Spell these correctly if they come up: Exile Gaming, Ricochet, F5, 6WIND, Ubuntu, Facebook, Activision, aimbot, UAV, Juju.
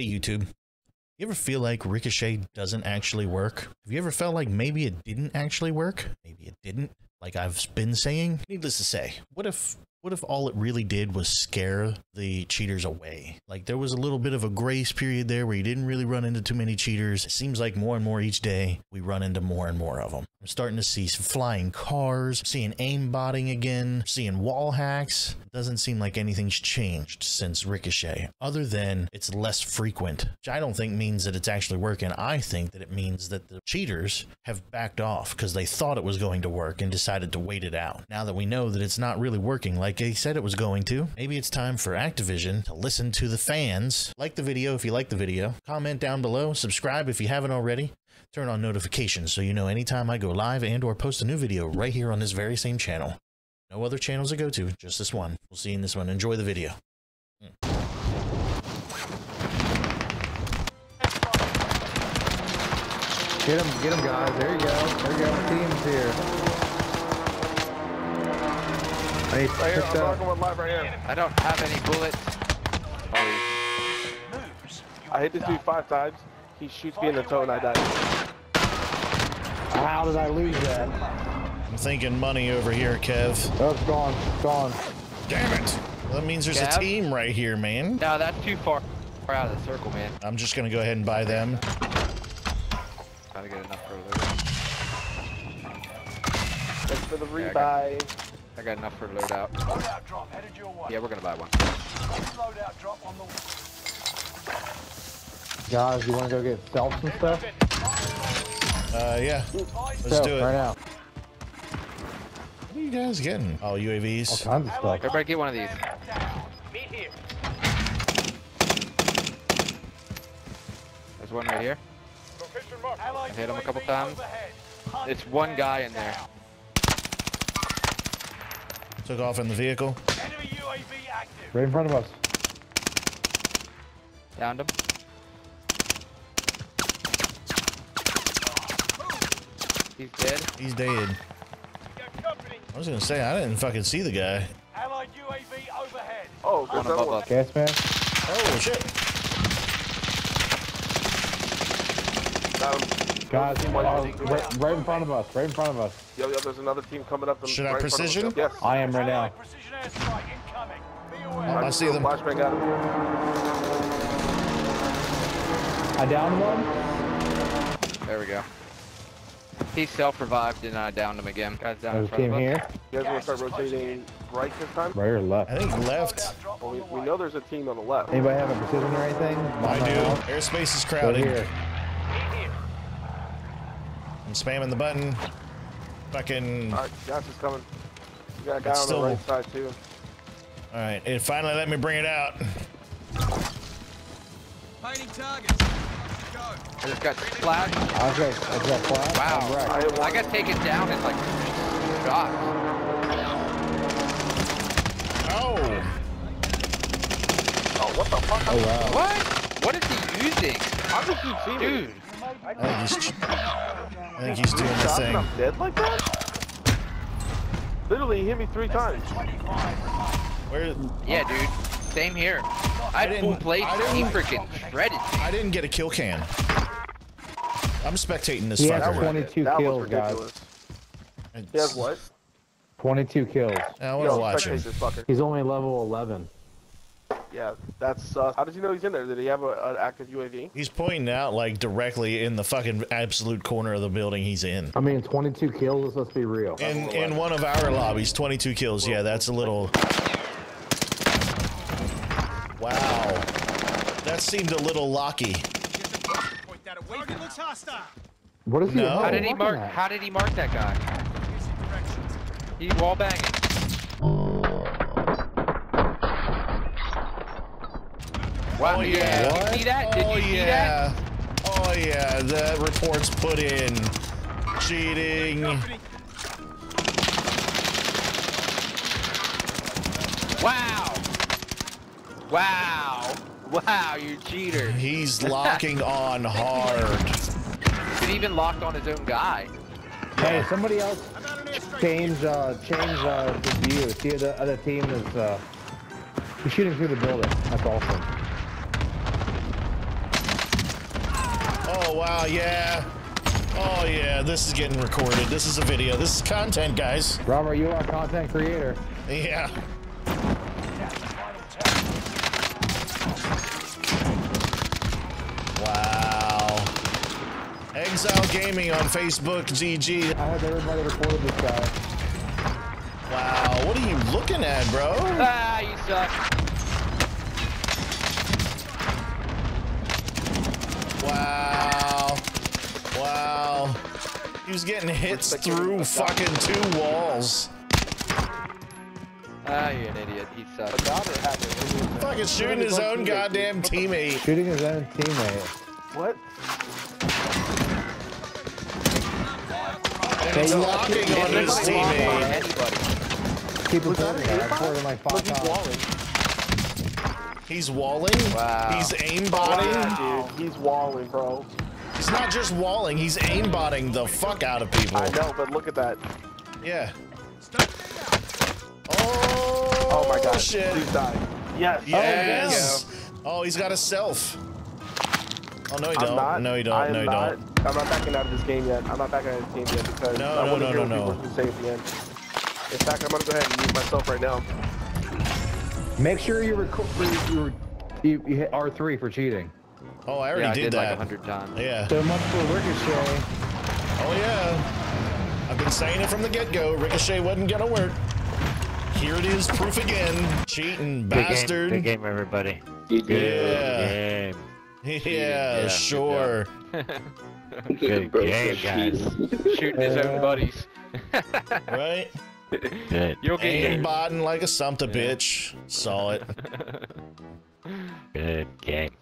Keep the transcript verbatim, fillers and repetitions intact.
Hey YouTube, you ever feel like Ricochet doesn't actually work? Have you ever felt like maybe it didn't actually work? Maybe it didn't, like I've been saying? Needless to say, what if what if all it really did was scare the cheaters away? Like there was a little bit of a grace period there where you didn't really run into too many cheaters. It seems like more and more each day, we run into more and more of them. I'm starting to see some flying cars, seeing aimbotting again, seeing wall hacks. It doesn't seem like anything's changed since Ricochet, other than it's less frequent, which I don't think means that it's actually working. I think that it means that the cheaters have backed off because they thought it was going to work and decided to wait it out. Now that we know that it's not really working like they said it was going to, maybe it's time for Activision to listen to the fans. Like the video if you like the video, comment down below, subscribe if you haven't already. Turn on notifications so you know anytime I go live and or post a new video right here on this very same channel. No other channels to go to, just this one. We'll see you in this one. Enjoy the video. Mm. Get him, get him guys. There you go. There you go. The team's here. I need right here, I'm talking with live right here. I don't have any bullets. I hit this dude five times. He shoots me in the toe and I die. How did I lose that? I'm thinking money over here, Kev. Oh, it's gone. It's gone. Damn it. Well, that means there's Kev? a team right here, man. No, that's too far out of the circle, man. I'm just going to go ahead and buy them. Gotta get enough for a loadout. That's for the rebuy. Yeah, I, I got enough for a loadout. Loadout drop headed your way. Yeah, we're going to buy one. Loadout drop on the... Guys, you want to go get selfs and stuff? Uh, yeah. Let's so, do it. Right now. What are you guys getting? Oh, U A Vs. All kinds of stuff. Everybody get one of these. Meet here. There's one right here. I hit him a couple times. It's one guy in there. Took off in the vehicle. Enemy U A V active. Right in front of us. Downed him. He's dead. He's dead. I was gonna say, I didn't fucking see the guy. Allied U A V overhead. Oh, going above us. Gas mask. Oh, shit. Um, Guys, uh, right, right in front of us, right in front of us. Yo, yo, there's another team coming up. Should right I precision? Yes. I am right now. Oh, I see them. Flashbang at him. I downed one. There we go. He self-revived and I downed him again. Guys down in front of us. Here. You guys want to start rotating right this time? Right or left? I think left. Well, we, we know there's a team on the left. Anybody have a precision or anything? I do. Airspace is crowded. Right here. I'm spamming the button. Fucking. Alright, Josh is coming. You got a guy on still... the right side, too. Alright, it finally let me bring it out. Hiding targets. Go. I just got flagged. Okay, I got flagged. Wow. Right. I, I got taken down in like two shots. Oh. Oh, what the fuck? Oh, wow. What? What is he using? How did he see me? Dude. I think, I think he's doing the thing. I'm dead like that? Literally, he hit me three times. Where? Yeah, oh. Dude. Same here. I, I didn't play. He freaking shredded. I didn't get a kill cam. I'm spectating this. He has twenty-two that kills, guys. He has what? twenty-two kills. Now we're watching. He's only level eleven. Yeah, that's uh, how does he know he's in there? Did he have a, an active U A V? He's pointing out like directly in the fucking absolute corner of the building he's in. I mean, twenty-two kills, let's be real. In in one of our lobbies, twenty-two kills. Yeah, that's a little. Wow, that seemed a little lucky. What is he? No. How did he mark? How did he mark that guy? He's wall banging. Wow, oh yeah. Did what? You see that? Did oh you see yeah. That? Oh yeah, that report's put in. Cheating. Wow. Wow. Wow, you cheater. He's locking on hard. He even locked on his own guy. Hey, somebody else change uh change uh the view. See the other team is uh he's shooting through the building. That's awesome. Oh, wow, yeah. Oh, yeah, this is getting recorded. This is a video. This is content, guys. Robert, you are a content creator. Yeah. Wow. Exile Gaming on Facebook, G G. I hope everybody recorded this guy. Wow, what are you looking at, bro? Ah, you suck. Wow. Wow. He was getting hits through fucking two walls. Ah, you're an idiot. He sucks. Fucking shooting his own goddamn teammate. Shooting his own teammate. What? And he's locking on his teammate. Keep recording that. I recorded like five times. He's walling. Wow. He's aimbotting. Wow, dude, he's walling, bro. He's not just walling. He's aimbotting the fuck out of people. I know, but look at that. Yeah. Oh. Oh my God. Shit. Please die. Yes. Yes. Oh, oh, he's got a self. Oh no, he don't. I'm not, no, he don't. I'm no, he not, don't. I'm not backing out of this game yet. I'm not backing out of this game yet because no, I no, want to no, hear no, what no. people say at the end. In fact, I'm gonna go ahead and mute myself right now. Make sure you record. You, you, you hit R three for cheating. Oh, I already yeah, did, I did that. Like a hundred times. Yeah. So much for Ricochet. Oh yeah. I've been saying it from the get-go. Ricochet wasn't gonna work. Here it is, proof again. Cheating bastard. Good game, good game everybody. Good yeah. Game. Yeah, yeah. Sure. Good, good game, guys. Shooting his own buddies. Right. Good. You'll get aimbotting like a sumpta bitch. Saw it. Good game.